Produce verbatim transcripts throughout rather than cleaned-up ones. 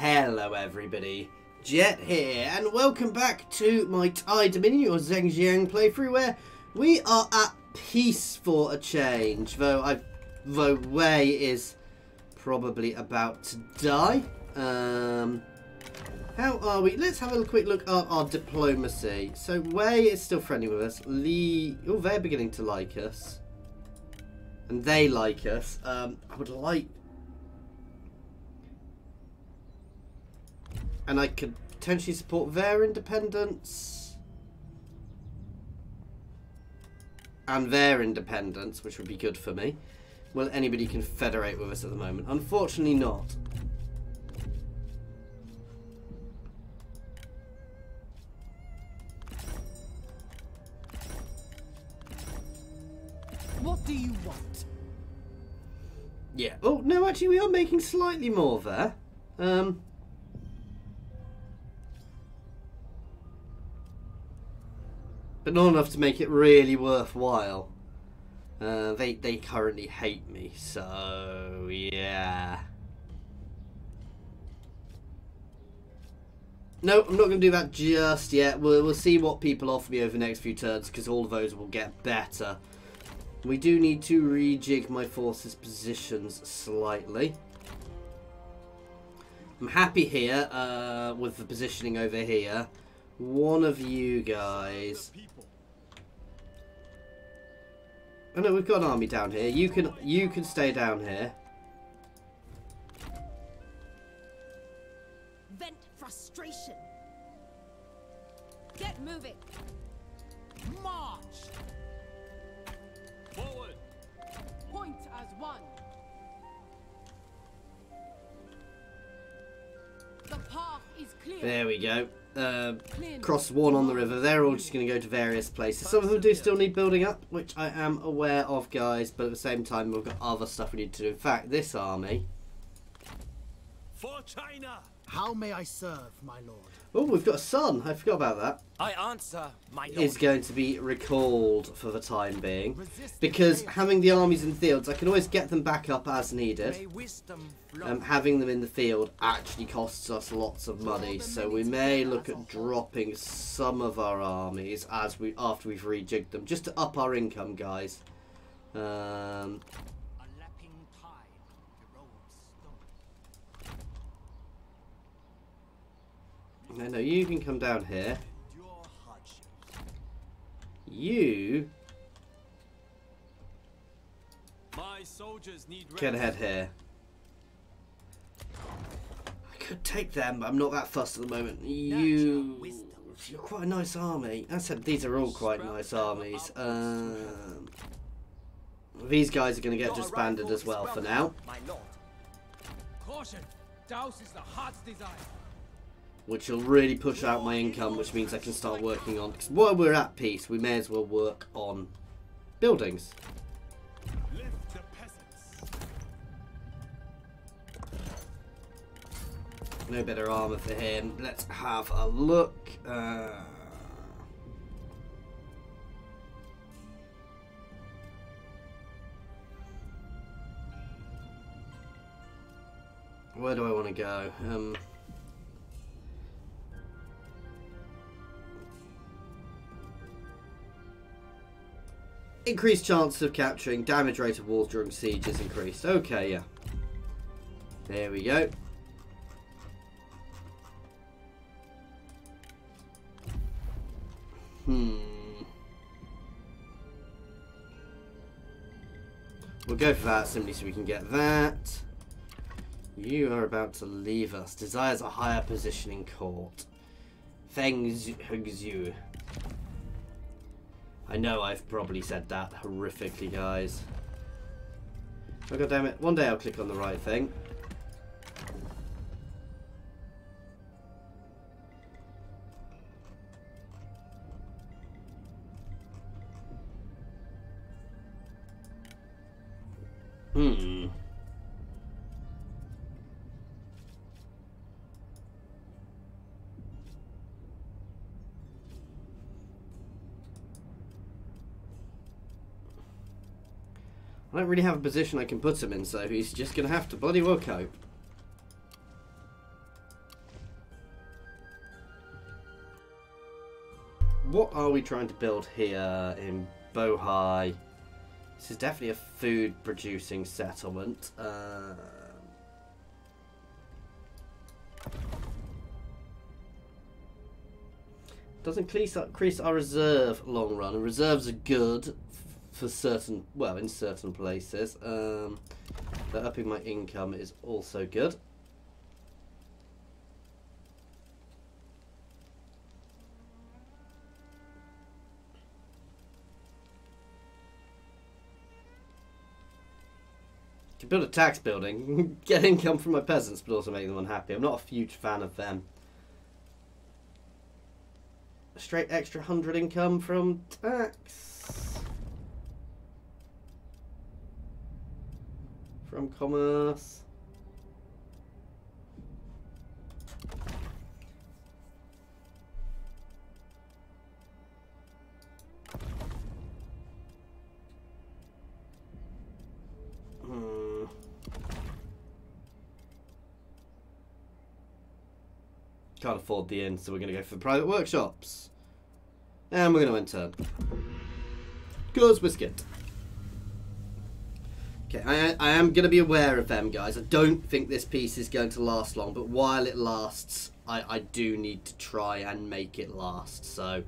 Hello everybody, Jet here, and welcome back to my Thai Dominion or Zhengjiang playthrough, where we are at peace for a change, though I, though Wei is probably about to die. Um, how are we? Let's have a quick look at our diplomacy. So Wei is still friendly with us. Li, oh, they're beginning to like us. And they like us. Um, I would like... And I could potentially support their independence. And their independence, which would be good for me. Well, anybody can federate with us at the moment. Unfortunately not. What do you want? Yeah. Oh, no, actually, we are making slightly more there. Um... But not enough to make it really worthwhile. Uh, they, they currently hate me, so yeah. No, I'm not going to do that just yet. We'll, we'll see what people offer me over the next few turns, because all of those will get better. We do need to rejig my forces' positions slightly. I'm happy here uh, with the positioning over here. One of you guys. Oh no, we've got an army down here. You can you can stay down here. Vent frustration. Get moving. March. Forward. Point as one. The path is clear. There we go. Uh, cross one on the river. They're all just going to go to various places. Some of them do still need building up, which I am aware of, guys, but at the same time we've got other stuff we need to do. In fact, this army. For China. How may I serve, my lord? Oh, we've got a son. I forgot about that. I answer, my lord. Is going to be recalled for the time being. Because having the armies in fields, I can always get them back up as needed. Um, having them in the field actually costs us lots of money. So we may look at dropping some of our armies as we after we've rejigged them. Just to up our income, guys. Um... No, no, you can come down here. You My soldiers need get ahead here. I could take them, but I'm not that fussed at the moment. You, you're quite a nice army. I said these are all quite nice armies. Um, these guys are going to get disbanded as well for now. Caution, douses the heart's desire. Which will really push out my income, which means I can start working on... Because while we're at peace, we may as well work on buildings. Lift the peasants. No better armour for him. Let's have a look. Uh... Where do I want to go? Um... Increased chance of capturing. Damage rate of walls during sieges increased. Okay, yeah. There we go. Hmm. We'll go for that simply so we can get that. You are about to leave us. Desires a higher position in court. Feng Zhu. I know I've probably said that horrifically, guys. Oh, God damn it. One day I'll click on the right thing. Hmm. I don't really have a position I can put him in, so he's just going to have to bloody well cope. what are we trying to build here in Bohai? This is definitely a food producing settlement. Uh, does increase increase our reserve long run, and reserves are good for certain, well, in certain places. Um, but upping my income is also good. Can build a tax building, get income from my peasants, but also make them unhappy. I'm not a huge fan of them. A straight extra hundred income from tax. From commerce. Hmm. Can't afford the inn, so we're going to go for private workshops. And we're going to enter Goosebiscuit. Okay, I, I am going to be aware of them, guys. I don't think this piece is going to last long, but while it lasts, I, I do need to try and make it last. So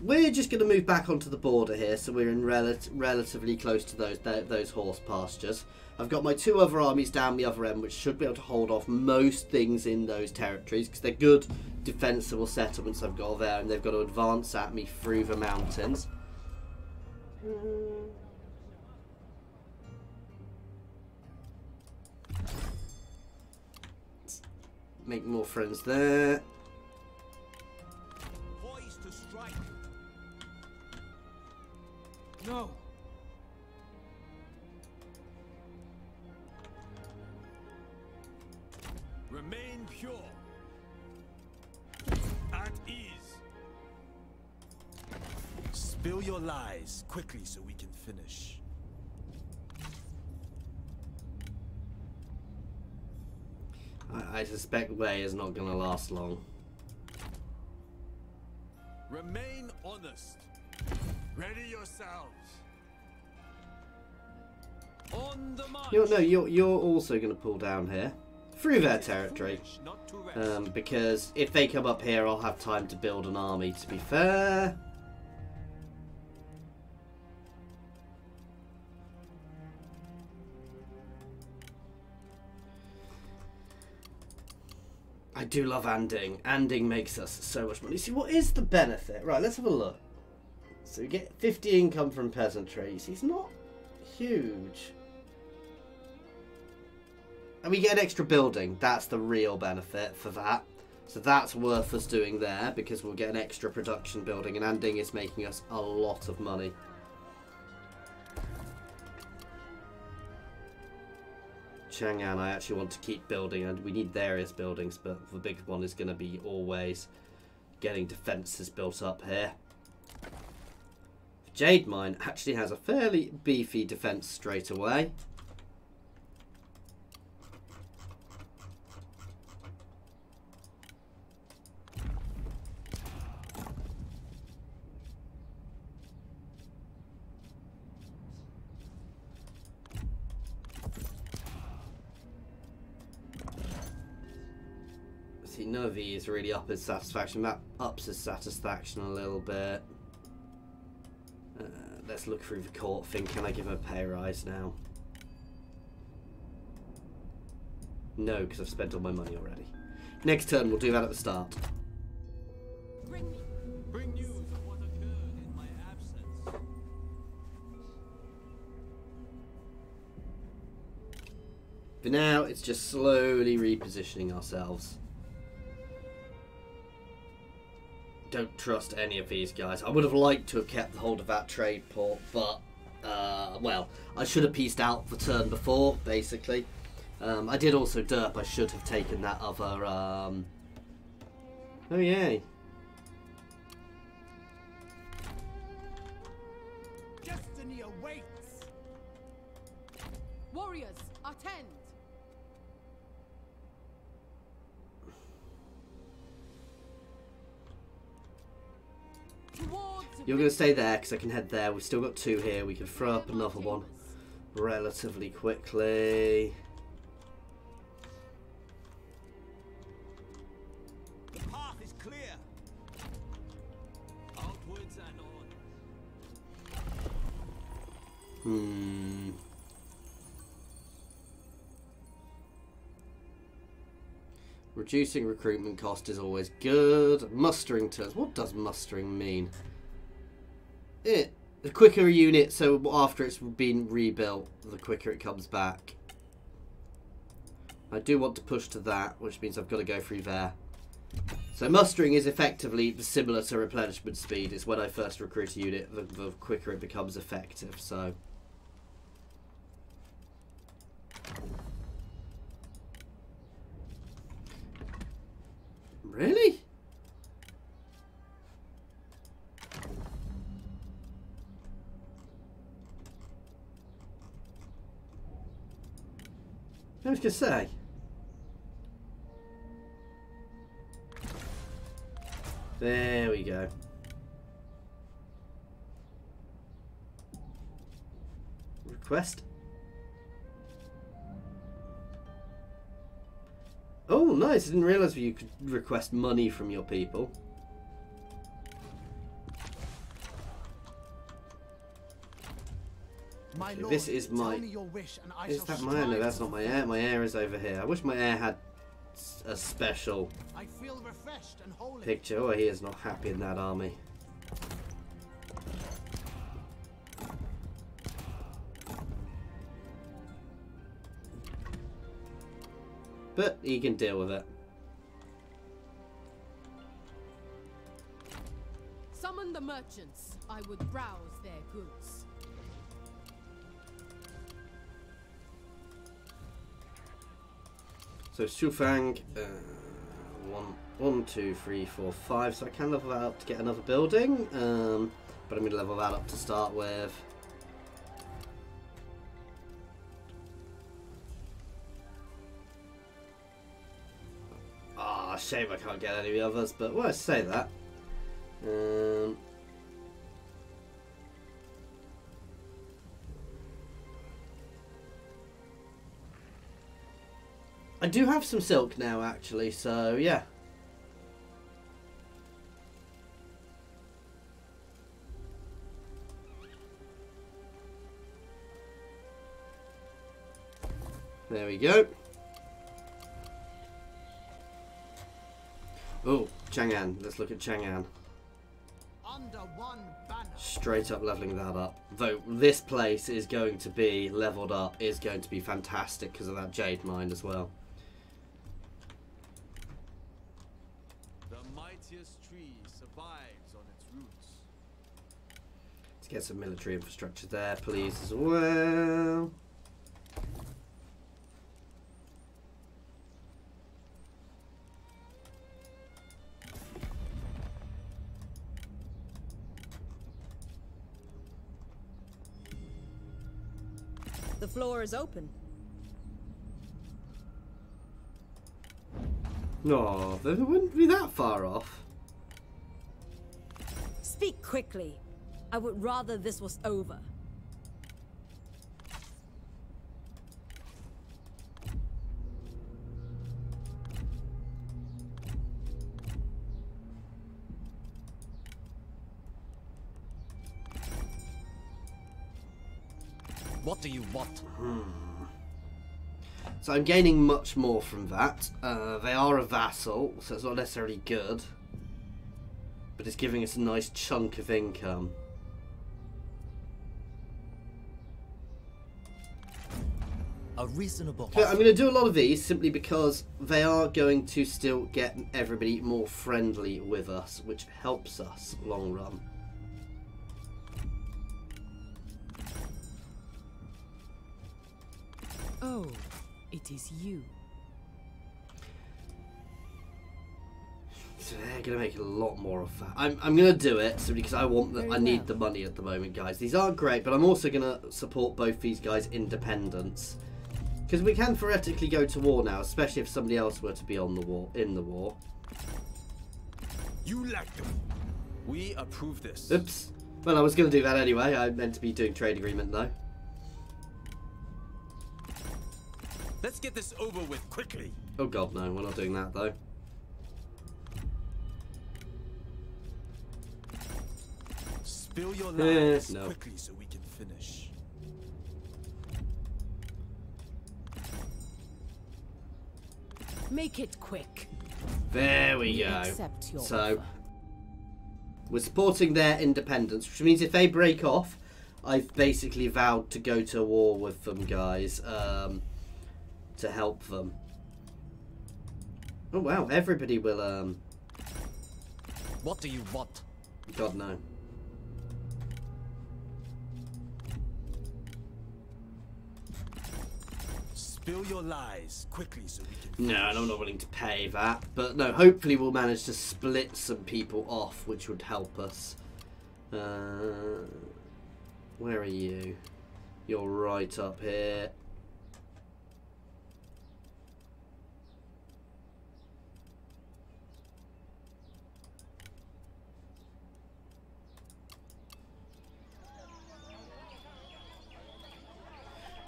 we're just going to move back onto the border here, so we're in rel relatively close to those th those horse pastures. I've got my two other armies down the other end, which should be able to hold off most things in those territories, because they're good defensible settlements I've got there, and they've got to advance at me through the mountains. Mm. Make more friends there. Voice to strike. No. Remain pure. At ease. Spill your lies quickly so we can finish. I suspect Wei is not going to last long. Remain honest. Ready yourselves. On the march. You're, no, you're you're also going to pull down here through their territory, um, because if they come up here, I'll have time to build an army. To be fair. I do love Anding. Anding makes us so much money. See, what is the benefit? Right, let's have a look. So we get fifty income from peasantry. He's not huge. And we get an extra building. That's the real benefit for that. So that's worth us doing there, because we'll get an extra production building. And Anding is making us a lot of money. Chang'an, I actually want to keep building, and we need various buildings, but the big one is going to be always getting defences built up here. The Jade Mine actually has a fairly beefy defence straight away. None of these really up his satisfaction. That ups his satisfaction a little bit. Uh, let's look through the court thing. Can I give him a pay rise now? No, because I've spent all my money already. Next turn, we'll do that at the start. Bring me. Bring news of what occurred in my absence. For now, it's just slowly repositioning ourselves. Don't trust any of these guys. I would have liked to have kept hold of that trade port, but, uh, well, I should have pieced out the turn before, basically. Um, I did also derp. I should have taken that other, um... oh, yay. Destiny awaits! Warriors, attend! War. You're going to stay there because I can head there. We've still got two here. We can throw up another one relatively quickly. Hmm. Reducing recruitment cost is always good. Mustering turns. What does mustering mean? It, the quicker a unit, so after it's been rebuilt, the quicker it comes back. I do want to push to that, which means I've got to go through there. So mustering is effectively similar to replenishment speed. It's when I first recruit a unit, the, the quicker it becomes effective. So really? I was going to say. There we go. Request. Oh, nice. I didn't realise you could request money from your people. My lord, this is my... Is that my air? No, that's not my air. My air is over here. I wish my air had a special I feel refreshed and holy. Picture. Oh, he is not happy in that army. But he can deal with it. Summon the merchants. I would browse their goods. So Shufang, uh, one, one, two, three, four, five. So I can level that up to get another building, um, but I'm going to level that up to start with. Ah, oh, shame I can't get any others, but well, I say that. Um, I do have some silk now, actually, so yeah. There we go. Oh, Chang'an. Let's look at Chang'an. Under one banner. Straight up leveling that up. Though this place is going to be leveled up, is going to be fantastic because of that jade mine as well. Get some military infrastructure there, please, as well. The floor is open. No, they wouldn't be that far off. Speak quickly. I would rather this was over. What do you want? Hmm. So I'm gaining much more from that. Uh, they are a vassal, so it's not necessarily good. But it's giving us a nice chunk of income. A reasonable. So I'm going to do a lot of these simply because they are going to still get everybody more friendly with us, which helps us long run. Oh, it is you. So they're going to make a lot more of that. I'm, I'm going to do it simply because I want the, I need the money at the moment, guys. These aren't great, but I'm also going to support both these guys' independence. Because we can theoretically go to war now, especially if somebody else were to be on the war in the war. You like them. We approve this. Oops. Well, I was going to do that anyway. I meant to be doing trade agreement, though. Let's get this over with quickly. Oh, God, no. We're not doing that, though. Spill your lives eh, no. quickly so we can finish. Make it quick. There we, we go. So, offer. We're supporting their independence, which means if they break off, I've basically vowed to go to war with them, guys, um, to help them. Oh, wow. Everybody will... Um... What do you want? God, no. Build your lies quickly so we can finish. No, and I'm not willing to pay that. But no, hopefully we'll manage to split some people off, which would help us. Uh, where are you? You're right up here.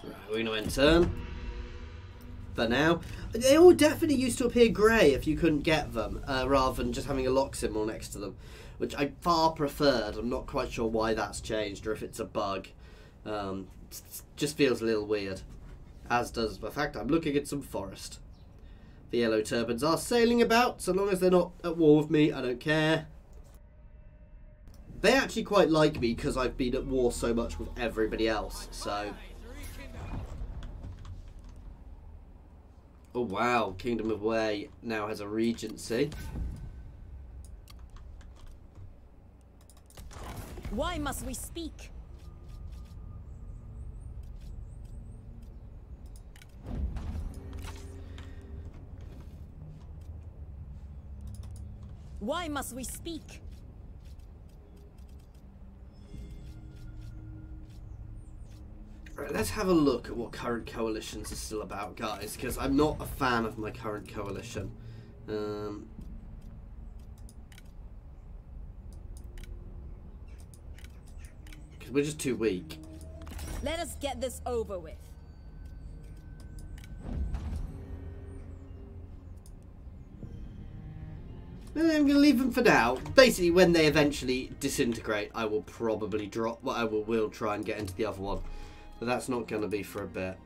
Right, we're gonna end turn. But now they all definitely used to appear grey if you couldn't get them, uh, rather than just having a lock symbol next to them, which I far preferred. I'm not quite sure why that's changed or if it's a bug. Um, just feels a little weird, as does the fact I'm looking at some forest. The Yellow Turbans are sailing about. So long as they're not at war with me, I don't care. They actually quite like me because I've been at war so much with everybody else. So. Oh, wow. Kingdom of Wei now has a regency. Why must we speak? Why must we speak? Right, let's have a look at what current coalitions are still about, guys, because I'm not a fan of my current coalition. Um, because we're just too weak. Let us get this over with. I'm going to leave them for now. Basically, when they eventually disintegrate, I will probably drop. Well, I will, will try and get into the other one. But that's not going to be for a bit.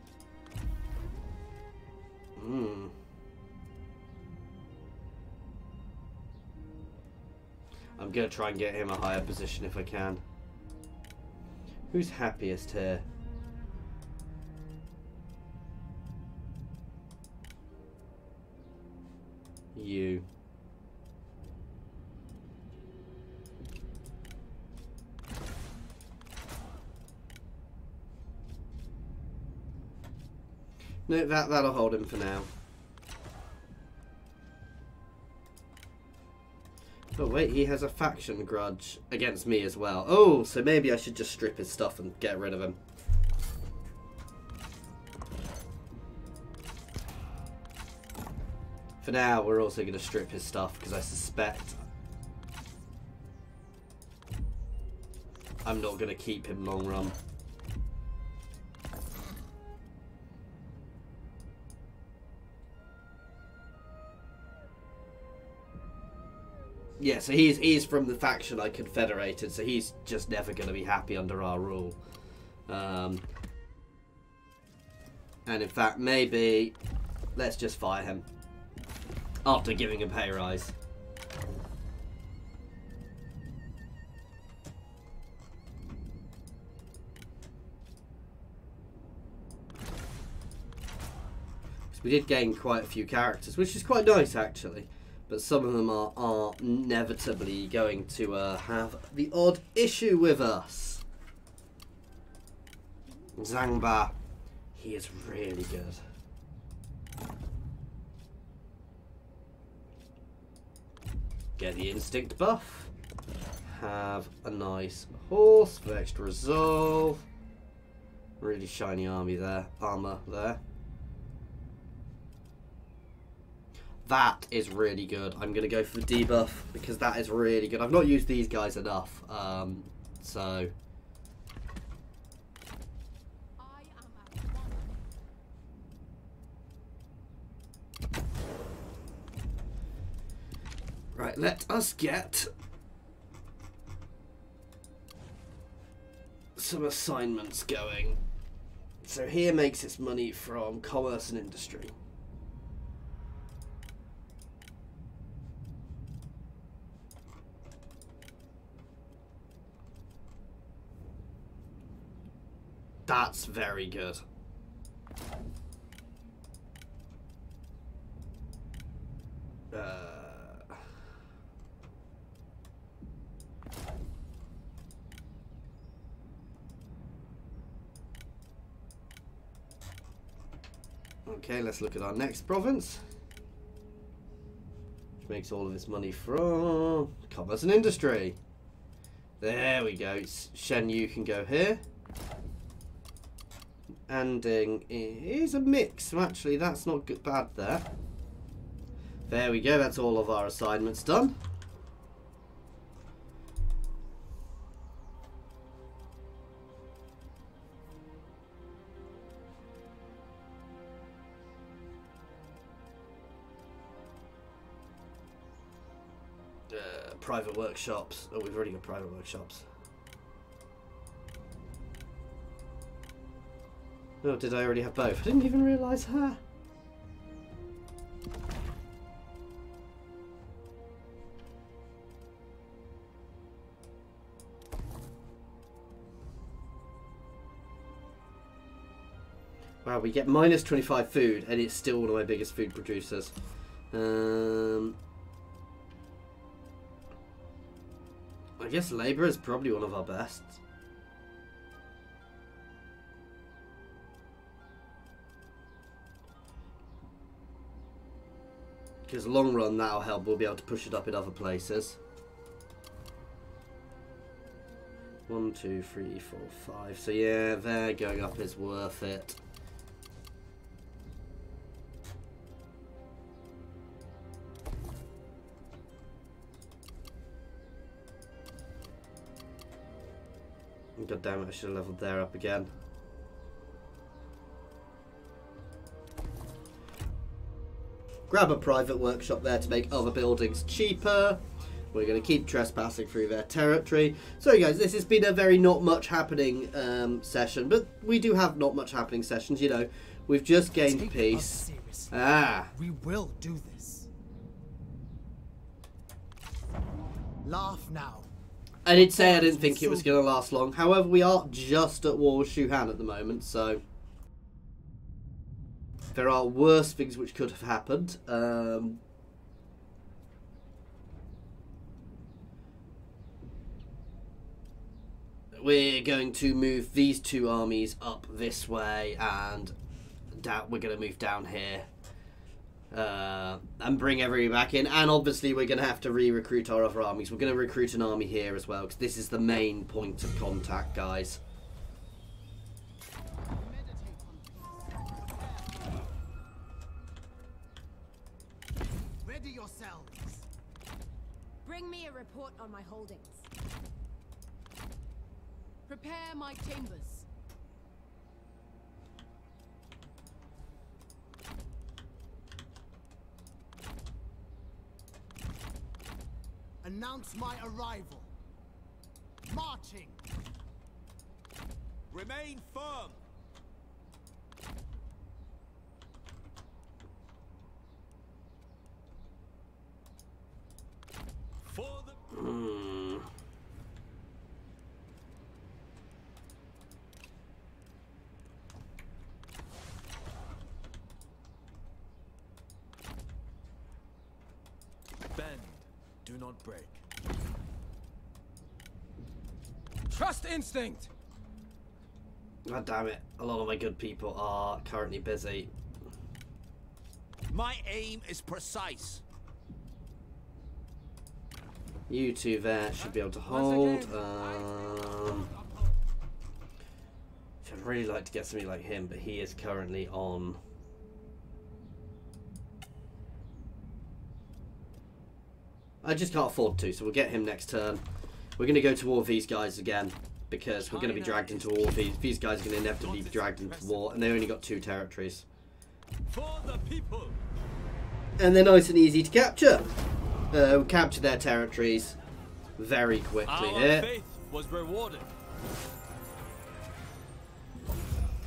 Mm. I'm going to try and get him a higher position if I can. Who's happiest here? You. No, that, that'll hold him for now. Oh, wait, he has a faction grudge against me as well. Oh, so maybe I should just strip his stuff and get rid of him. For now, we're also going to strip his stuff because I suspect I'm not going to keep him long run. Yeah, so he's, he's from the faction I confederated, so he's just never going to be happy under our rule. Um, and in fact, maybe let's just fire him after giving him pay rise. We did gain quite a few characters, which is quite nice, actually. But some of them are, are inevitably going to uh, have the odd issue with us. Zangba. He is really good. Get the instinct buff. Have a nice horse for extra resolve. Really shiny army there. Armor there. That is really good. I'm going to go for debuff because that is really good. I've not used these guys enough. Um, so... Right, let us get some assignments going. So here makes its money from commerce and industry. That's very good. Uh, Okay, let's look at our next province, which makes all of its money from commerce and industry. There we go. Shen Yu can go here. Anding is a mix. Actually, that's not good, bad there. There we go. That's all of our assignments done. Private workshops. Oh, we've already got private workshops. Oh, did I already have both? I didn't even realise her. Wow, we get minus twenty-five food, and it's still one of my biggest food producers. Um... I guess labour is probably one of our best. Because long run that'll help. We'll be able to push it up in other places. One, two, three, four, five. So yeah, there, going up is worth it. God damn it, I should have leveled there up again. Grab a private workshop there to make other buildings cheaper. We're going to keep trespassing through their territory. So guys, this has been a very not much happening um, session, but we do have not much happening sessions, you know. We've just gained Take peace. Ah. We will do this. Laugh now. I did say I didn't think it was going to last long. However, we are just at war with Shuhan at the moment, so there are worse things which could have happened. Um, we're going to move these two armies up this way, and da we're going to move down here uh and bring everybody back in, and obviously we're gonna have to re-recruit our other armies. We're gonna recruit an army here as well, because this is the main point of contact, guys. Ready yourselves. Bring me a report on my holdings. Prepare my chambers. Announce my arrival. Marching. Remain firm. For the mm. Do not break. Trust instinct. God damn it. A lot of my good people are currently busy. My aim is precise. You two there should be able to hold. Um, I'd really like to get somebody like him, but he is currently on I just can't afford to, so we'll get him next turn. We're going to go to war with these guys again, because we're going to be dragged into war. These, these guys are going to inevitably be dragged into war, and they only got two territories. For the people. And they're nice and easy to capture. Uh, we capture their territories very quickly Our here. Faith was rewarded.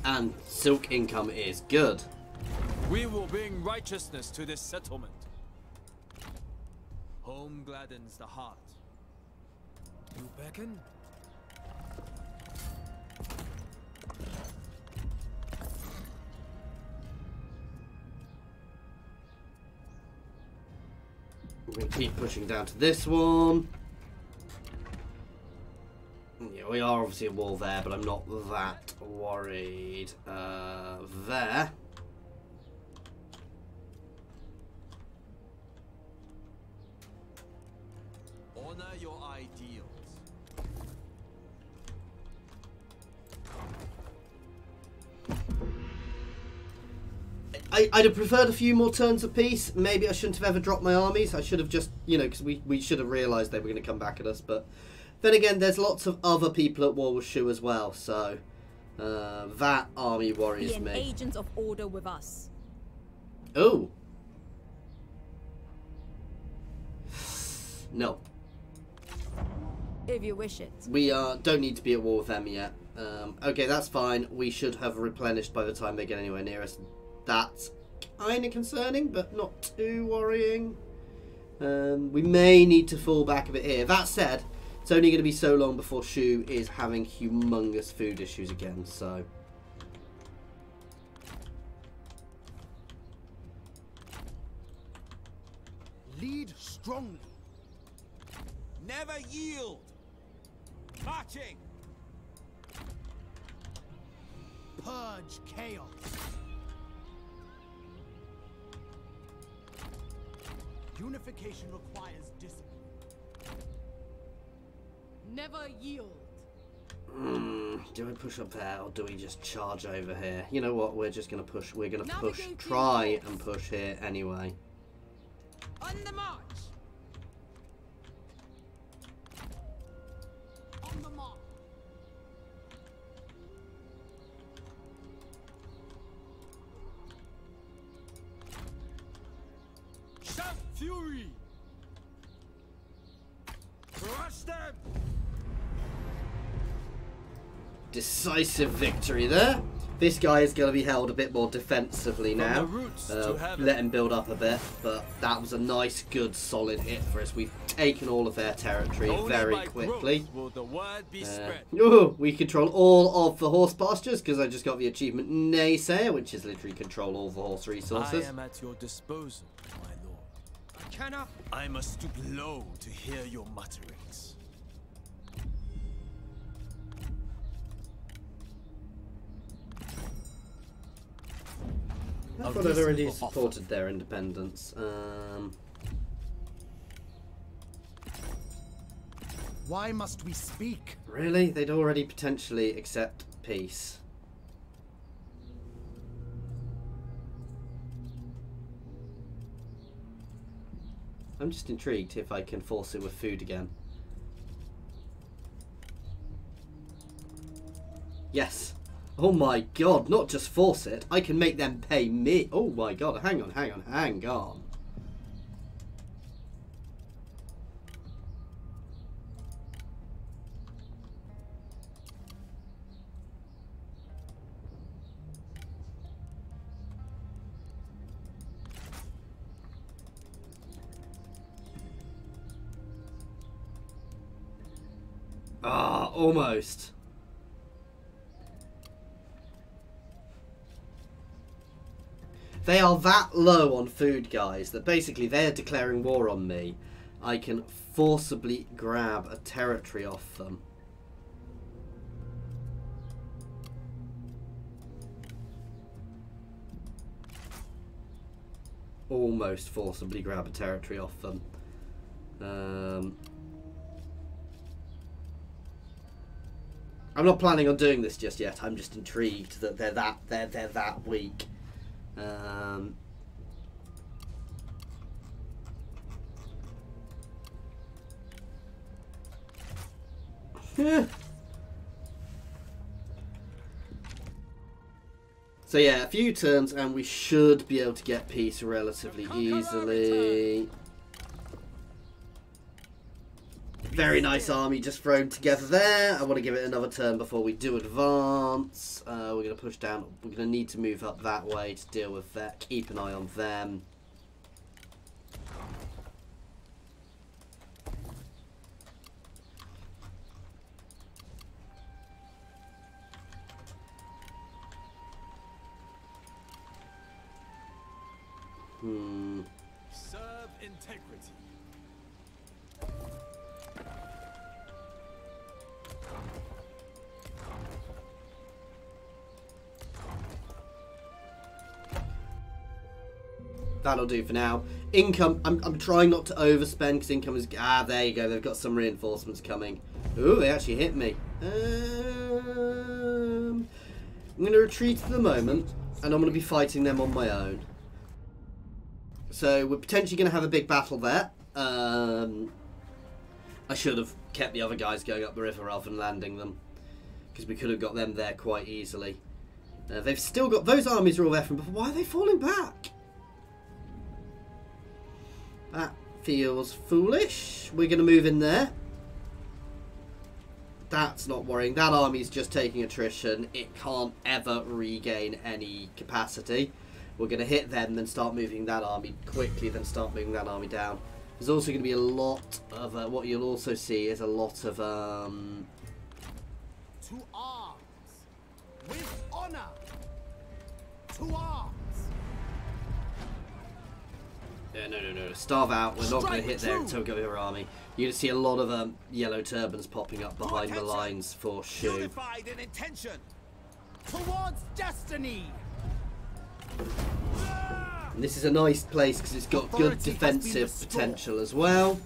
And silk income is good. We will bring righteousness to this settlement. Home gladdens the heart. You beckon? We're going to keep pushing down to this one. Yeah, we are obviously at war there, but I'm not that worried. Uh, there. Honor your ideals. I, I'd have preferred a few more turns apiece. Maybe I shouldn't have ever dropped my armies. I should have just, you know, because we, we should have realised they were going to come back at us. But then again, there's lots of other people at war with Shu as well. So uh, that army worries Be an me. Agents of order with us. Oh. No. If you wish it. We uh, don't need to be at war with them yet. Um, okay, that's fine. We should have replenished by the time they get anywhere near us. That's kind of concerning, but not too worrying. Um, we may need to fall back a bit here. That said, it's only going to be so long before Shu is having humongous food issues again, so... Lead strongly. Never yield. Marching. Purge chaos. Unification requires discipline. Never yield. Mm, do we push up there or do we just charge over here? You know what? We're just going to push. We're going to push. Try and push here anyway. On the march. On the march. Shout fury. Crush them. Decisive victory there. This guy is going to be held a bit more defensively now. Uh, let him build up a bit, but that was a nice, good, solid hit for us. We've taken all of their territory very quickly. Uh, ooh, we control all of the horse pastures because I just got the achievement Naysayer, which is literally control all the horse resources. I am at your disposal, my lord. I cannot. I must stoop low to hear your mutterings. I thought I'd already supported their independence. Um, Why must we speak? Really? They'd already potentially accept peace. I'm just intrigued if I can force it with food again. Yes. Oh my god, not just force it. I can make them pay me. Oh my god, hang on, hang on, hang on. Ah, almost. They are that low on food, guys, that basically they're declaring war on me. I can forcibly grab a territory off them. Almost forcibly grab a territory off them. Um, I'm not planning on doing this just yet. I'm just intrigued that they're that they're they're that weak. Um, Yeah. So yeah, a few turns and we should be able to get peace relatively easily. Very nice army just thrown together there. I want to give it another turn before we do advance. Uh, we're going to push down. We're going to need to move up that way to deal with that. Keep an eye on them. Hmm. Serve integrity. That'll do for now. Income. I'm, I'm trying not to overspend because income is... Ah, there you go. They've got some reinforcements coming. Ooh, they actually hit me. Um, I'm going to retreat for the moment, and I'm going to be fighting them on my own. So we're potentially going to have a big battle there. Um, I should have kept the other guys going up the river rather than landing them, because we could have got them there quite easily. Uh, they've still got... Those armies are all there from before. Why are they falling back? That feels foolish. We're going to move in there. That's not worrying. That army's just taking attrition. It can't ever regain any capacity. We're going to hit them, then start moving that army quickly, then start moving that army down. There's also going to be a lot of... Uh, what you'll also see is a lot of... Um, to arms! With honour! To arms! Yeah, no, no, no. Starve out. We're not going to hit there until we get your army. You're going to see a lot of um, yellow turbans popping up behind the lines for Shu. Unified in intention! Towards destiny! And this is a nice place because it's got Authority good defensive potential as well.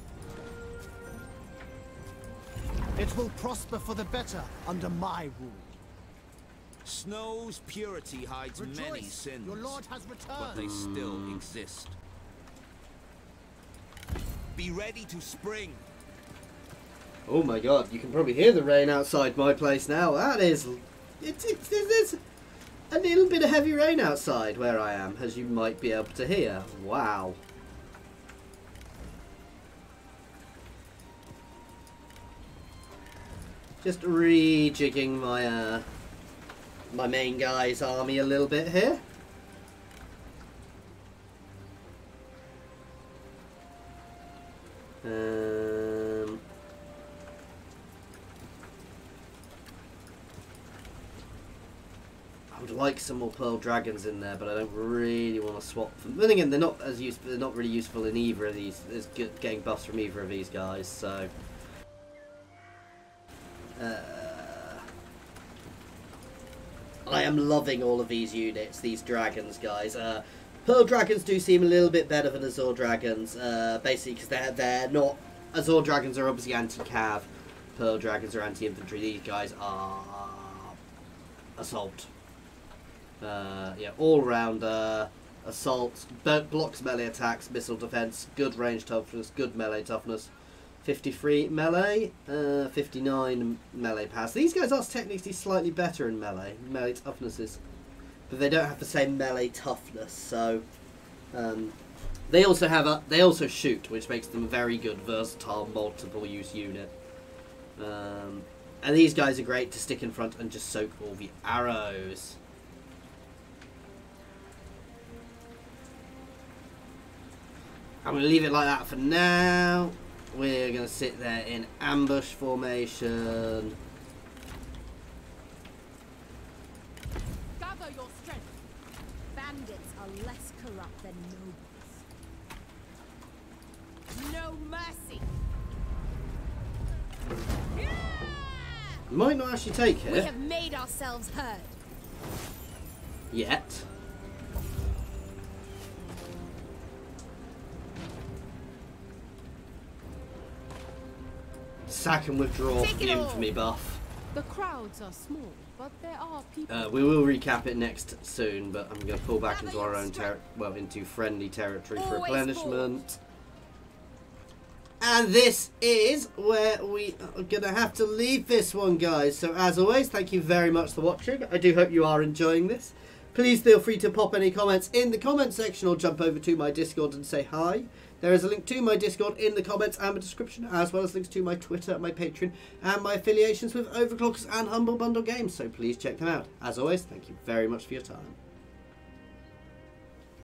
It will prosper for the better under my rule. Snow's purity hides Rejoice, many sins, your Lord has returned. But they still exist. Be ready to spring. Oh my God! You can probably hear the rain outside my place now. That is, it's it's. it's, it's a little bit of heavy rain outside where I am, as you might be able to hear. Wow. Just rejigging my uh, my main guy's army a little bit here. Um. I would like some more Pearl Dragons in there, but I don't really want to swap them. Then again, they're not as useful. They're not really useful in either of these. There's good getting buffs from either of these guys, so. Uh, I am loving all of these units, these dragons, guys. Uh, Pearl Dragons do seem a little bit better than Azor Dragons, uh, basically because they're they're not. Azor Dragons are obviously anti-cav. Pearl Dragons are anti-infantry. These guys are assault. Uh, yeah, all-round uh, assault, blocks melee attacks, missile defense, good range toughness, good melee toughness, fifty-three melee, uh, fifty-nine melee pass. These guys are technically slightly better in melee, melee toughnesses, but they don't have the same melee toughness. So um, they also have a, they also shoot, which makes them a very good, versatile, multiple-use unit. Um, and these guys are great to stick in front and just soak all the arrows. I'm going to leave it like that for now. We're going to sit there in ambush formation. Gather your strength. Bandits are less corrupt than nobles. No mercy. Yeah! Might not actually take it. We have made ourselves heard. Yet. Sack and withdraw for the infamy buff. The crowds are small, but there are people. Uh, we will recap it next soon, but I'm going to pull back into our own ter well, into friendly territory for replenishment. And this is where we are going to have to leave this one, guys. So as always, thank you very much for watching. I do hope you are enjoying this. Please feel free to pop any comments in the comment section or jump over to my Discord and say hi. There is a link to my Discord in the comments and the description, as well as links to my Twitter, my Patreon, and my affiliations with Overclockers and Humble Bundle Games, so please check them out. As always, thank you very much for your time.